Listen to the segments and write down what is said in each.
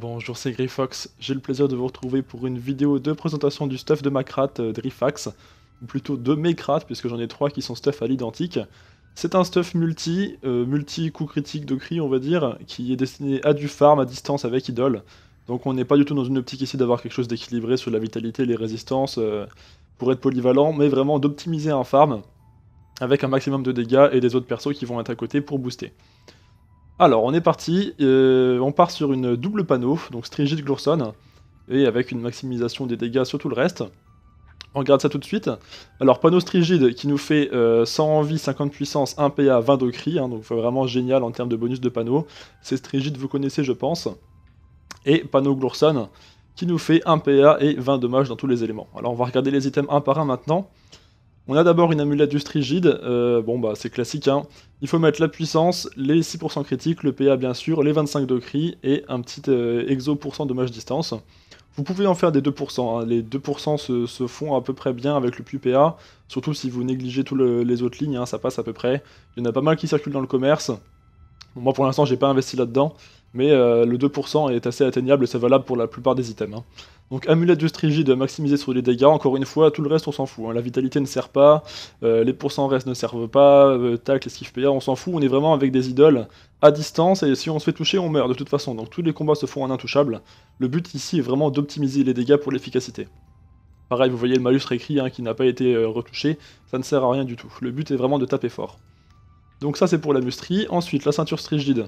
Bonjour, c'est Gryfox. J'ai le plaisir de vous retrouver pour une vidéo de présentation du stuff de ma crate Gryfax, ou plutôt de mes crates, puisque j'en ai trois qui sont stuff à l'identique. C'est un stuff multi-coup critique de cri, on va dire, qui est destiné à du farm à distance avec idole. Donc on n'est pas du tout dans une optique ici d'avoir quelque chose d'équilibré sur la vitalité et les résistances pour être polyvalent, mais vraiment d'optimiser un farm avec un maximum de dégâts et des autres persos qui vont être à côté pour booster. Alors on est parti, on part sur une double panneau, donc Strigide Glourson, et avec une maximisation des dégâts sur tout le reste. On regarde ça tout de suite. Alors panneau Strigide qui nous fait 100 vie, 50 puissance, 1 PA, 20 de cri, hein, donc vraiment génial en termes de bonus de panneau. C'est Strigide, vous connaissez je pense. Et panneau Glourson qui nous fait 1 PA et 20 dommages dans tous les éléments. Alors on va regarder les items un par un maintenant. On a d'abord une amulette du Strigide, bon bah c'est classique hein. Il faut mettre la puissance, les 6% critiques, le PA bien sûr, les 25 de cri et un petit exo % dommage distance. Vous pouvez en faire des 2%, hein. Les 2% se font à peu près bien avec le plus PA, surtout si vous négligez tous les autres lignes, hein, ça passe à peu près. Il y en a pas mal qui circulent dans le commerce, bon, moi pour l'instant j'ai pas investi là-dedans, mais le 2% est assez atteignable et c'est valable pour la plupart des items. Hein. Donc amulette de Strigide maximisée sur les dégâts, encore une fois, tout le reste on s'en fout, hein. La vitalité ne sert pas, les pourcents restes ne servent pas, tac, l'esquive PA, on s'en fout, on est vraiment avec des idoles à distance, et si on se fait toucher, on meurt de toute façon, donc tous les combats se font en intouchable. Le but ici est vraiment d'optimiser les dégâts pour l'efficacité. Pareil, vous voyez le malus réécrit hein, qui n'a pas été retouché, ça ne sert à rien du tout, le but est vraiment de taper fort. Donc ça c'est pour la musterie, ensuite la ceinture Strigide.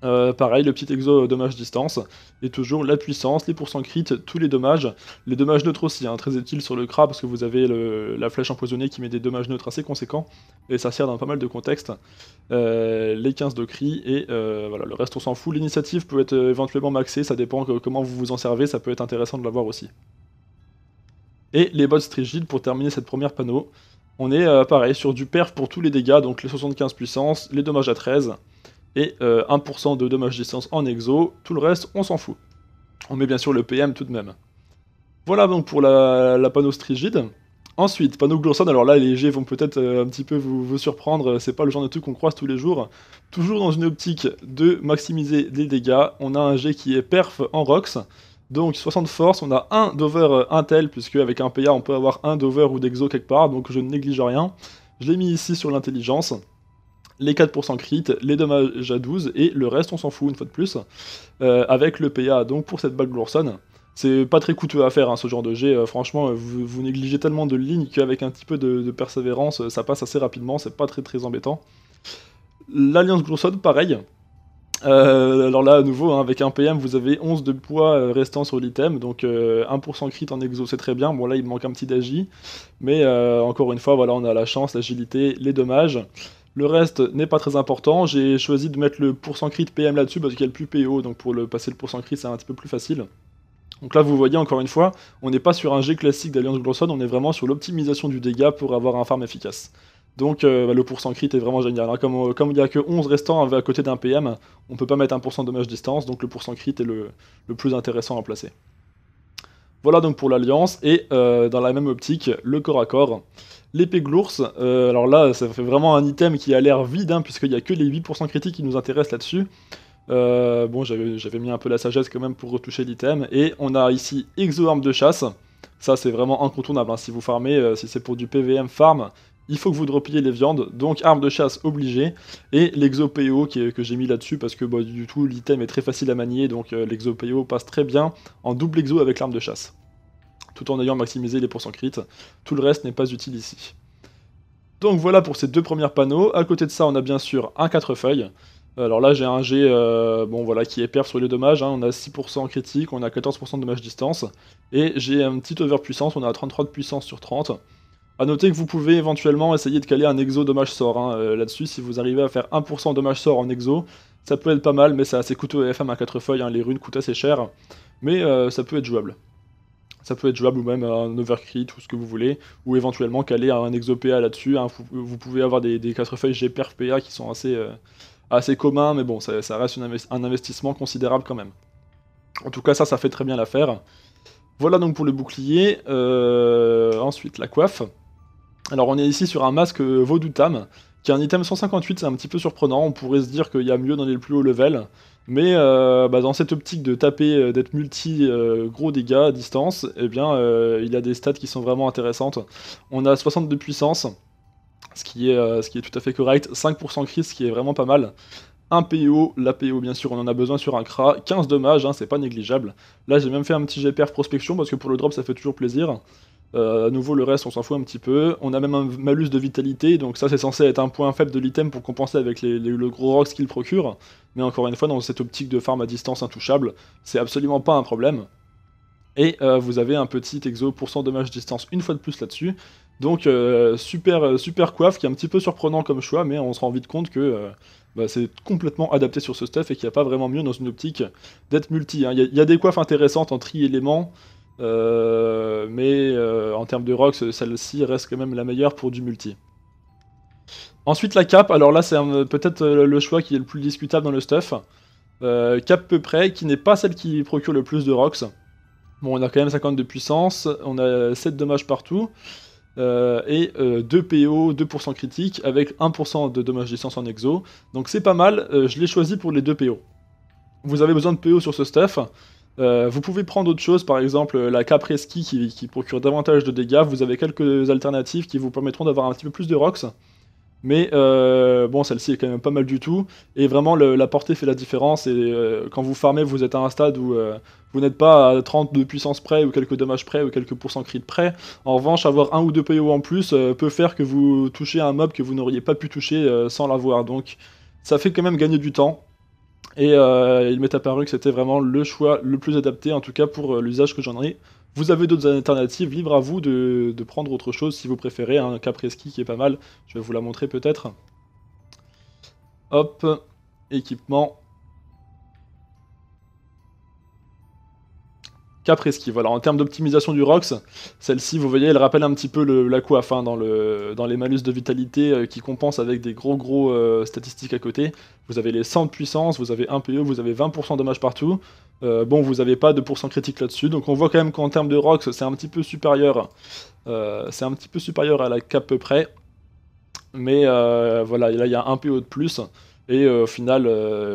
Pareil, le petit exo dommage distance, et toujours la puissance, les pourcents crit, tous les dommages neutres aussi, hein, très utile sur le Cra parce que vous avez la flèche empoisonnée qui met des dommages neutres assez conséquents, et ça sert dans pas mal de contextes, les 15 de cri, et voilà, le reste on s'en fout, l'initiative peut être éventuellement maxée, ça dépend comment vous vous en servez, ça peut être intéressant de l'avoir aussi. Et les bots Strigide pour terminer cette première panneau, on est pareil sur du perf pour tous les dégâts, donc les 75 puissance, les dommages à 13, et 1% de dommage distance en exo, tout le reste on s'en fout. On met bien sûr le PM tout de même. Voilà donc pour la panneau Strigide. Ensuite, panneau Glourson, alors là les G vont peut-être un petit peu vous surprendre, c'est pas le genre de truc qu'on croise tous les jours. Toujours dans une optique de maximiser les dégâts, on a un G qui est perf en rox, donc 60 force, on a 1 dover intel, puisque avec un PA on peut avoir 1 dover ou d'exo quelque part, donc je ne néglige rien. Je l'ai mis ici sur l'intelligence. Les 4% crit, les dommages à 12, et le reste on s'en fout une fois de plus, avec le PA donc pour cette balle Glourson. C'est pas très coûteux à faire hein, ce genre de jet, franchement vous négligez tellement de lignes qu'avec un petit peu de persévérance ça passe assez rapidement, c'est pas très embêtant. L'alliance Glourson pareil, alors là à nouveau hein, avec un PM vous avez 11 de poids restant sur l'item, donc 1% crit en exo c'est très bien, bon là il manque un petit d'agi, mais encore une fois voilà on a la chance, l'agilité, les dommages. Le reste n'est pas très important, j'ai choisi de mettre le pourcent crit PM là-dessus parce qu'il y a le plus PO, donc pour passer le pourcent crit c'est un petit peu plus facile. Donc là vous voyez encore une fois, on n'est pas sur un jet classique d'Alliance Glourson, on est vraiment sur l'optimisation du dégât pour avoir un farm efficace. Donc le pourcent crit est vraiment génial, hein. Comme il n'y a que 11 restants à côté d'un PM, on ne peut pas mettre 1% de dommage distance, donc le pourcent crit est le plus intéressant à placer. Voilà donc pour l'alliance, et dans la même optique, le corps à corps. L'épée Glours, alors là ça fait vraiment un item qui a l'air vide, hein, puisqu'il n'y a que les 8% critiques qui nous intéressent là-dessus. Bon j'avais mis un peu la sagesse quand même pour retoucher l'item, et on a ici exo-arme de chasse, ça c'est vraiment incontournable, hein, si vous farmez, si c'est pour du PVM farm, il faut que vous dropiez les viandes, donc arme de chasse obligée, et l'exo-PO que j'ai mis là-dessus, parce que bah, du tout l'item est très facile à manier, donc l'exo-PO passe très bien en double exo avec l'arme de chasse. Tout en ayant maximisé les pourcents crit, tout le reste n'est pas utile ici. Donc voilà pour ces deux premiers panneaux, à côté de ça on a bien sûr un 4 feuilles, alors là j'ai un G bon, voilà, qui est perf sur les dommages, hein. On a 6% critique, on a 14% de dommage distance, et j'ai un petit over puissance, on a 33 de puissance sur 30, à noter que vous pouvez éventuellement essayer de caler un exo dommage sort, hein, là-dessus si vous arrivez à faire 1% dommage sort en exo, ça peut être pas mal, mais c'est assez coûteux FM à 4 feuilles, hein. Les runes coûtent assez cher, mais ça peut être jouable. Ça peut être jouable, ou même un overcrit, tout ce que vous voulez, ou éventuellement caler un exo-PA là-dessus, hein. Vous pouvez avoir des 4 feuilles GPRPA qui sont assez communs, mais bon, ça reste un investissement considérable quand même. En tout cas, ça fait très bien l'affaire. Voilà donc pour le bouclier, ensuite la coiffe. Alors on est ici sur un masque Vodutam, qui est un item 158, c'est un petit peu surprenant, on pourrait se dire qu'il y a mieux dans les plus hauts levels, mais dans cette optique de taper, d'être multi gros dégâts à distance, eh bien il a des stats qui sont vraiment intéressantes. On a 60 de puissance, ce qui est tout à fait correct, 5% crit, ce qui est vraiment pas mal. Un PO, la PO bien sûr on en a besoin sur un Cra, 15 dommages, hein, c'est pas négligeable. Là j'ai même fait un petit GPR prospection parce que pour le drop ça fait toujours plaisir. À nouveau le reste on s'en fout un petit peu. On a même un malus de vitalité, donc ça c'est censé être un point faible de l'item pour compenser avec le gros rock qu'il procure. Mais encore une fois dans cette optique de farm à distance intouchable, c'est absolument pas un problème. Et vous avez un petit exo % dommage distance une fois de plus là-dessus. Donc super coiffe qui est un petit peu surprenant comme choix, mais on se rend vite compte que c'est complètement adapté sur ce stuff et qu'il n'y a pas vraiment mieux dans une optique d'être multi. Hein. Il y a des coiffes intéressantes en tri-éléments, mais en termes de rocks, celle-ci reste quand même la meilleure pour du multi. Ensuite la cape, alors là c'est peut-être le choix qui est le plus discutable dans le stuff. Cape peu près, qui n'est pas celle qui procure le plus de rocks. Bon, on a quand même 50 de puissance, on a 7 dommages partout. Et 2 PO, 2% critique, avec 1% de dommages distance en exo. Donc c'est pas mal, je l'ai choisi pour les 2 PO. Vous avez besoin de PO sur ce stuff. Vous pouvez prendre autre chose, par exemple la Capreski qui procure davantage de dégâts. Vous avez quelques alternatives qui vous permettront d'avoir un petit peu plus de rocks. Mais bon, celle-ci est quand même pas mal du tout. Et vraiment, la portée fait la différence. Et quand vous farmez, vous êtes à un stade où vous n'êtes pas à 30 de puissance près, ou quelques dommages près, ou quelques pourcents crit près. En revanche, avoir un ou deux PO en plus peut faire que vous touchez un mob que vous n'auriez pas pu toucher sans l'avoir. Donc, ça fait quand même gagner du temps. Et il m'est apparu que c'était vraiment le choix le plus adapté, en tout cas pour l'usage que j'en ai. Vous avez d'autres alternatives, libre à vous de prendre autre chose si vous préférez, un Capreski qui est pas mal, je vais vous la montrer peut-être. Hop, équipement. Capreski, voilà, en termes d'optimisation du Rox, celle-ci, vous voyez, elle rappelle un petit peu la coiffe hein, dans les malus de vitalité qui compensent avec des gros statistiques à côté. Vous avez les 100 de puissance, vous avez 1 PE, vous avez 20% de dommages partout. Bon, vous n'avez pas de % critique là-dessus, donc on voit quand même qu'en termes de Rox, c'est un petit peu supérieur. C'est un petit peu supérieur à la cape peu près. Mais voilà, là, il y a 1 PO de plus. Et au final,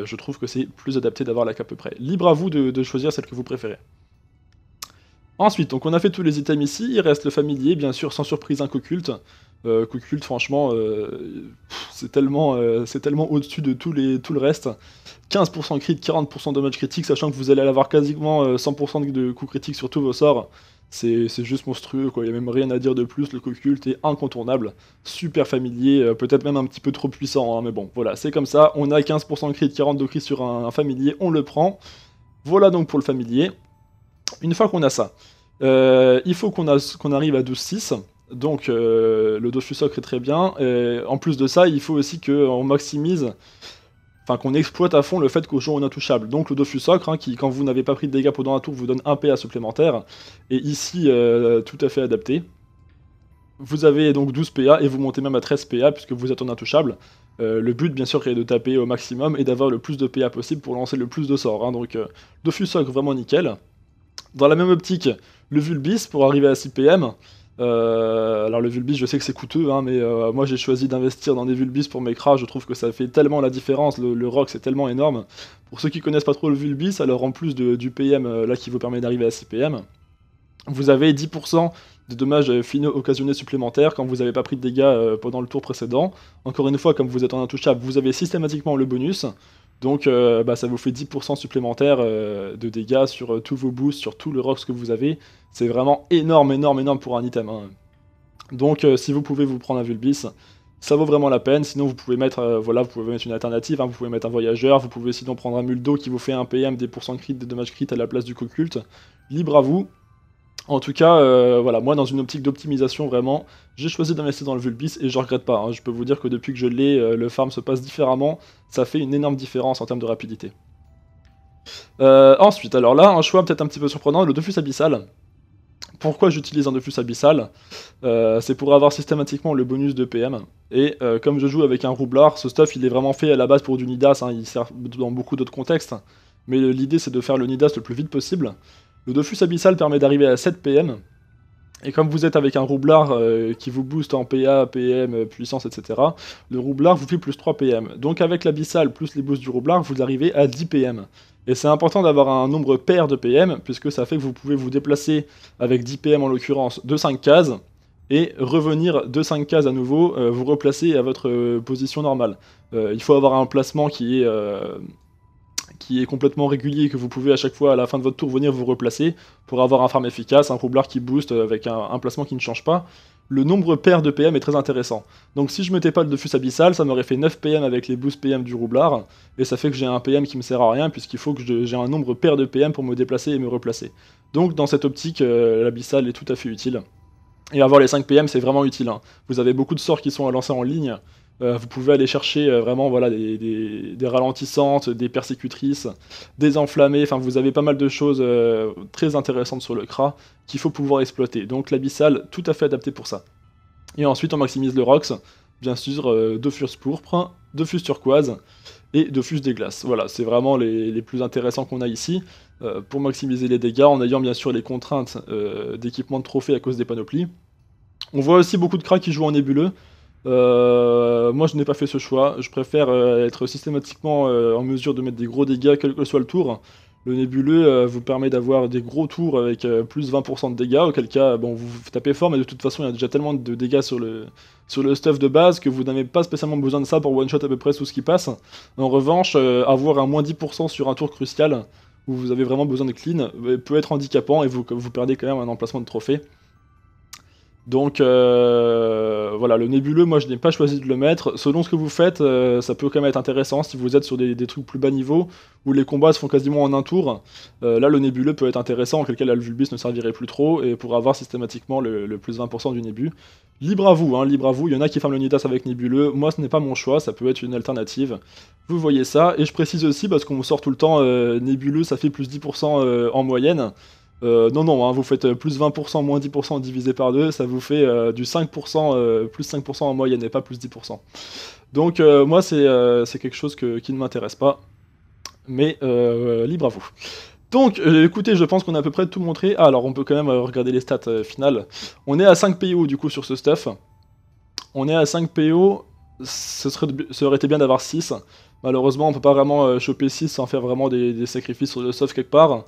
je trouve que c'est plus adapté d'avoir la cape peu près. Libre à vous de choisir celle que vous préférez. Ensuite, donc on a fait tous les items ici, il reste le familier, bien sûr, sans surprise un Coculte. Coculte, franchement, c'est tellement au-dessus de tout le reste. 15% crit, 40% dommage critique, sachant que vous allez avoir quasiment 100% de coups critiques sur tous vos sorts. C'est juste monstrueux, quoi. Il n'y a même rien à dire de plus, le Coculte est incontournable. Super familier, peut-être même un petit peu trop puissant, hein, mais bon, voilà, c'est comme ça. On a 15% crit, 40% de crit sur un familier, on le prend. Voilà donc pour le familier. Une fois qu'on a ça, il faut qu'on arrive à 12-6, donc le Dofusoc est très bien, et en plus de ça, il faut aussi qu'on maximise, enfin qu'on exploite à fond le fait qu'au jour on est intouchable. Donc le Dofusoc, hein, qui quand vous n'avez pas pris de dégâts pendant un tour, vous donne un PA supplémentaire, et ici tout à fait adapté. Vous avez donc 12 PA et vous montez même à 13 PA puisque vous êtes en intouchable. Le but bien sûr est de taper au maximum et d'avoir le plus de PA possible pour lancer le plus de sorts, hein, donc Dofusoc vraiment nickel. Dans la même optique, le Vulbis pour arriver à 6 PM. Alors le Vulbis, je sais que c'est coûteux, hein, mais moi j'ai choisi d'investir dans des Vulbis pour mes Cra, je trouve que ça fait tellement la différence, le rock c'est tellement énorme. Pour ceux qui connaissent pas trop le Vulbis, alors en plus du PM là qui vous permet d'arriver à 6 PM, vous avez 10% de dommages finaux occasionnés supplémentaires quand vous n'avez pas pris de dégâts pendant le tour précédent. Encore une fois, comme vous êtes en intouchable, vous avez systématiquement le bonus. Donc ça vous fait 10% supplémentaire de dégâts sur tous vos boosts, sur tout le rocks que vous avez. C'est vraiment énorme pour un item. Hein. Donc si vous pouvez vous prendre un Vulbis, ça vaut vraiment la peine. Sinon vous pouvez mettre, vous pouvez mettre une alternative, hein, vous pouvez mettre un voyageur, vous pouvez sinon prendre un Muldo qui vous fait un PM des pourcents crit, des dommages crit à la place du Coculte. Libre à vous. En tout cas, voilà, moi dans une optique d'optimisation vraiment, j'ai choisi d'investir dans le Vulbis et je regrette pas, hein. Je peux vous dire que depuis que je l'ai, le farm se passe différemment, ça fait une énorme différence en termes de rapidité. Ensuite, alors là, un choix peut-être un petit peu surprenant, le Dofus abyssal. Pourquoi j'utilise un Dofus abyssal? C'est pour avoir systématiquement le bonus de PM, et comme je joue avec un Roublard, ce stuff il est vraiment fait à la base pour du Nidas, hein. Il sert dans beaucoup d'autres contextes, mais l'idée c'est de faire le Nidas le plus vite possible. Le Dofus abyssal permet d'arriver à 7 PM, Et comme vous êtes avec un roublard qui vous booste en PA, PM, puissance, etc., le roublard vous fait plus 3 PM. Donc avec l'abyssal plus les boosts du roublard, vous arrivez à 10 PM. Et c'est important d'avoir un nombre pair de PM, puisque ça fait que vous pouvez vous déplacer avec 10 PM en l'occurrence de 5 cases, et revenir de 5 cases à nouveau, vous replacer à votre position normale. Il faut avoir un placement qui est complètement régulier, que vous pouvez à chaque fois à la fin de votre tour venir vous replacer pour avoir un farm efficace, un roublard qui booste avec un placement qui ne change pas. Le nombre pair de PM est très intéressant. Donc si je mettais pas le Dofus abyssal, ça m'aurait fait 9 PM avec les boosts PM du roublard, et ça fait que j'ai un PM qui me sert à rien, puisqu'il faut que j'ai un nombre pair de PM pour me déplacer et me replacer. Donc dans cette optique, l'abyssal est tout à fait utile. Et avoir les 5 PM c'est vraiment utile, hein. Vous avez beaucoup de sorts qui sont à lancer en ligne. Vous pouvez aller chercher vraiment voilà, des ralentissantes, des persécutrices, des enflammées, enfin vous avez pas mal de choses très intéressantes sur le Cra qu'il faut pouvoir exploiter. Donc l'abyssal, tout à fait adapté pour ça. Et ensuite on maximise le Rox, bien sûr, Dofus pourpre, Dofus turquoise et Dofus des glaces. Voilà, c'est vraiment les plus intéressants qu'on a ici pour maximiser les dégâts en ayant bien sûr les contraintes d'équipement de trophées à cause des panoplies. On voit aussi beaucoup de Cra qui jouent en nébuleux. Moi je n'ai pas fait ce choix, je préfère être systématiquement en mesure de mettre des gros dégâts quel que soit le tour. Le nébuleux vous permet d'avoir des gros tours avec plus 20% de dégâts, auquel cas bon, vous tapez fort mais de toute façon il y a déjà tellement de dégâts sur le stuff de base que vous n'avez pas spécialement besoin de ça pour one shot à peu près tout ce qui passe. En revanche avoir un moins 10% sur un tour crucial où vous avez vraiment besoin de clean peut être handicapant et vous perdez quand même un emplacement de trophée. Donc voilà, le nébuleux, moi je n'ai pas choisi de le mettre. Selon ce que vous faites, ça peut quand même être intéressant si vous êtes sur des trucs plus bas niveau où les combats se font quasiment en un tour. Là, le nébuleux peut être intéressant, en quel cas là, le Vulbis ne servirait plus trop et pour avoir systématiquement le plus 20% du nébu. Libre à vous, hein, libre à vous. Il y en a qui ferment le Nidas avec nébuleux. Moi, ce n'est pas mon choix, ça peut être une alternative. Vous voyez ça. Et je précise aussi, parce qu'on sort tout le temps nébuleux, ça fait plus 10% en moyenne. Non, hein, vous faites plus 20%, moins 10% divisé par 2, ça vous fait du 5%, plus 5% en moyenne et pas plus 10%. Donc moi c'est quelque chose qui ne m'intéresse pas, mais libre à vous. Donc écoutez, je pense qu'on a à peu près tout montré. Ah, alors on peut quand même regarder les stats finales. On est à 5 PO du coup sur ce stuff. On est à 5 PO, ça aurait été bien d'avoir 6. Malheureusement on peut pas vraiment choper 6 sans faire vraiment des sacrifices sur le stuff quelque part.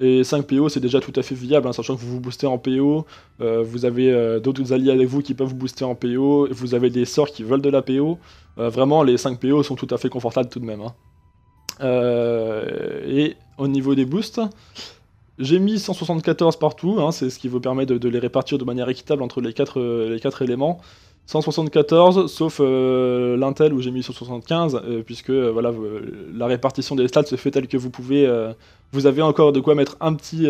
Et 5 PO c'est déjà tout à fait viable, hein, sachant que vous vous boostez en PO, vous avez d'autres alliés avec vous qui peuvent vous booster en PO, vous avez des sorts qui veulent de la PO, vraiment les 5 PO sont tout à fait confortables tout de même, hein. Et au niveau des boosts, j'ai mis 174 partout, hein, c'est ce qui vous permet de les répartir de manière équitable entre les quatre éléments. 174, sauf l'intel où j'ai mis 175, puisque voilà, la répartition des stats se fait telle que vous pouvez... vous avez encore de quoi mettre un petit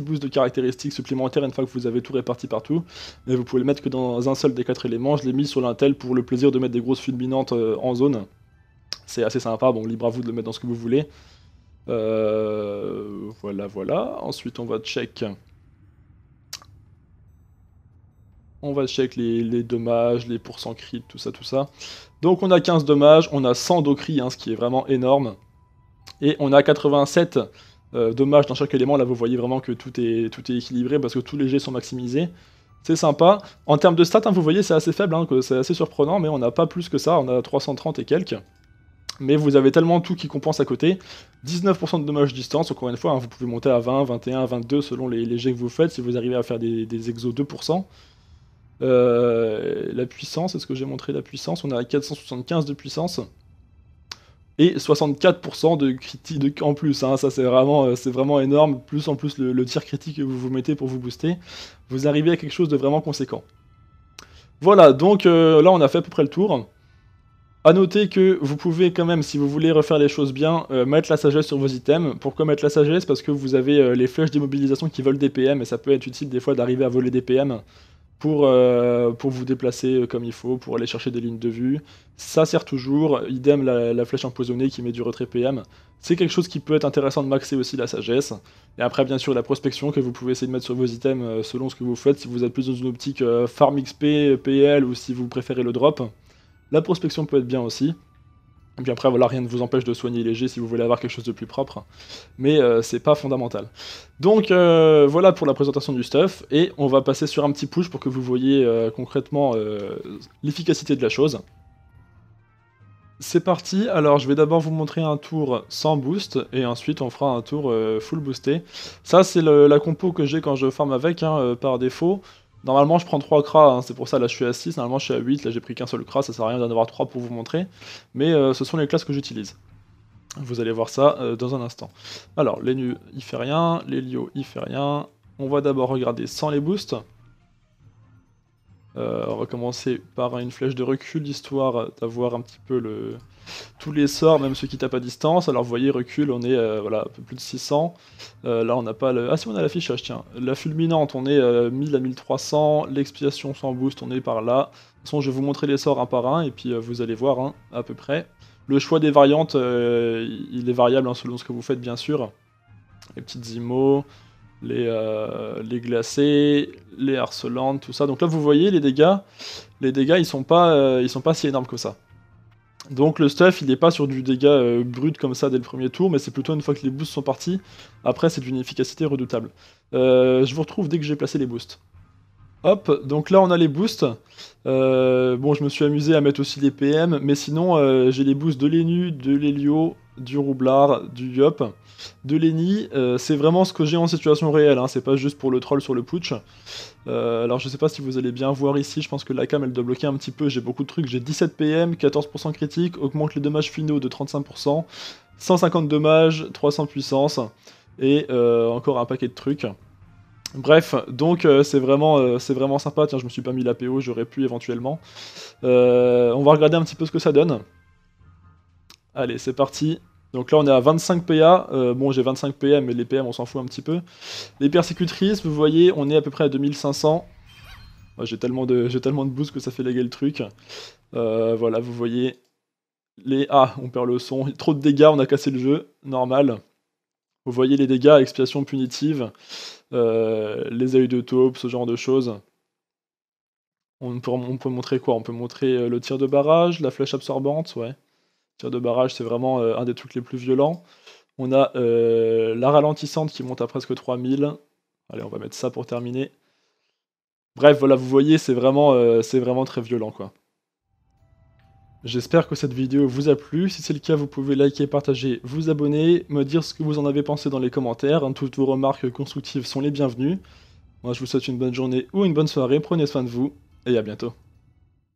boost de caractéristiques supplémentaires une fois que vous avez tout réparti partout. Mais vous pouvez le mettre que dans un seul des 4 éléments. Je l'ai mis sur l'intel pour le plaisir de mettre des grosses fulminantes en zone. C'est assez sympa, bon, libre à vous de le mettre dans ce que vous voulez. Voilà, voilà. Ensuite, on va check... On va check les dommages, les pourcents crit, tout ça, tout ça. Donc on a 15 dommages, on a 100 docrit, hein, ce qui est vraiment énorme. Et on a 87 dommages dans chaque élément. Là, vous voyez vraiment que tout est équilibré parce que tous les jets sont maximisés. C'est sympa. En termes de stats, hein, vous voyez, c'est assez faible, hein, c'est assez surprenant, mais on n'a pas plus que ça. On a 330 et quelques. Mais vous avez tellement tout qui compense à côté. 19% de dommages distance, encore une fois, hein, vous pouvez monter à 20, 21, 22 selon les jets que vous faites, si vous arrivez à faire des exos 2%. La puissance, est-ce que j'ai montré la puissance? On a 475 de puissance et 64% de critique en plus, hein, ça c'est vraiment énorme, plus en plus le tir critique que vous mettez pour vous booster, vous arrivez à quelque chose de vraiment conséquent. Voilà, donc là on a fait à peu près le tour. A noter que vous pouvez quand même, si vous voulez refaire les choses bien, mettre la sagesse sur vos items. Pourquoi mettre la sagesse? Parce que vous avez les flèches d'immobilisation qui volent des PM et ça peut être utile des fois d'arriver à voler des PM. Pour vous déplacer comme il faut, pour aller chercher des lignes de vue. Ça sert toujours, idem la flèche empoisonnée qui met du retrait PM. C'est quelque chose qui peut être intéressant de maxer aussi la sagesse. Et après bien sûr la prospection que vous pouvez essayer de mettre sur vos items selon ce que vous faites, si vous êtes plus dans une optique farm XP, PL ou si vous préférez le drop. La prospection peut être bien aussi. Et puis après, voilà, rien ne vous empêche de soigner léger si vous voulez avoir quelque chose de plus propre. Mais c'est pas fondamental. Donc voilà pour la présentation du stuff. Et on va passer sur un petit push pour que vous voyez concrètement l'efficacité de la chose. C'est parti. Alors je vais d'abord vous montrer un tour sans boost. Et ensuite on fera un tour full boosté. Ça c'est la compo que j'ai quand je farm avec par défaut. Normalement je prends 3 Cra, hein, c'est pour ça là je suis à 6, normalement je suis à 8, là j'ai pris qu'un seul Cra, ça sert à rien d'en avoir 3 pour vous montrer, mais ce sont les classes que j'utilise. Vous allez voir ça dans un instant. Alors les nus il fait rien, les lios il fait rien, on va d'abord regarder sans les boosts. On va commencer par une flèche de recul, histoire d'avoir un petit peu tous les sorts, même ceux qui tapent à distance. Alors vous voyez, recul, on est voilà, un peu plus de 600. Là on n'a pas le... Ah si, on a l'affichage, tiens. La fulminante, on est 1000 à 1300. L'expiation sans boost, on est par là. De toute façon, je vais vous montrer les sorts un par un, et puis vous allez voir hein, à peu près. Le choix des variantes, il est variable hein, selon ce que vous faites, bien sûr. Les petites imos... les glacés, les harcelantes, tout ça. Donc là vous voyez les dégâts ils sont pas si énormes que ça. Donc le stuff il n'est pas sur du dégât brut comme ça dès le premier tour, mais c'est plutôt une fois que les boosts sont partis, après c'est d'une efficacité redoutable. Je vous retrouve dès que j'ai placé les boosts. Hop, donc là on a les boosts. Bon je me suis amusé à mettre aussi les PM, mais sinon j'ai les boosts de l'Enu, de l'Elio, du Roublard, du Iop, de l'Eni. C'est vraiment ce que j'ai en situation réelle, hein, c'est pas juste pour le troll sur le putsch. Alors je sais pas si vous allez bien voir ici, je pense que la cam elle doit bloquer un petit peu, j'ai beaucoup de trucs, j'ai 17 PM, 14% critique, augmente les dommages finaux de 35%, 150 dommages, 300 puissance, et encore un paquet de trucs. Bref, donc c'est vraiment sympa, tiens je me suis pas mis la PO, j'aurais pu éventuellement. On va regarder un petit peu ce que ça donne. Allez c'est parti, donc là on est à 25 PA, bon j'ai 25 PM mais les PM on s'en fout un petit peu. Les persécutrices, vous voyez on est à peu près à 2500. J'ai tellement de boost que ça fait léguer le truc. Voilà vous voyez, les ah on perd le son, trop de dégâts on a cassé le jeu, normal. Vous voyez les dégâts, expiation punitive, les œils de taupe, ce genre de choses. On peut montrer quoi? On peut montrer le tir de barrage, la flèche absorbante, ouais. Le tir de barrage, c'est vraiment un des trucs les plus violents. On a la ralentissante qui monte à presque 3000. Allez, on va mettre ça pour terminer. Bref, voilà, vous voyez, c'est vraiment très violent, quoi. J'espère que cette vidéo vous a plu, si c'est le cas vous pouvez liker, partager, vous abonner, me dire ce que vous en avez pensé dans les commentaires, toutes vos remarques constructives sont les bienvenues. Moi je vous souhaite une bonne journée ou une bonne soirée, prenez soin de vous, et à bientôt.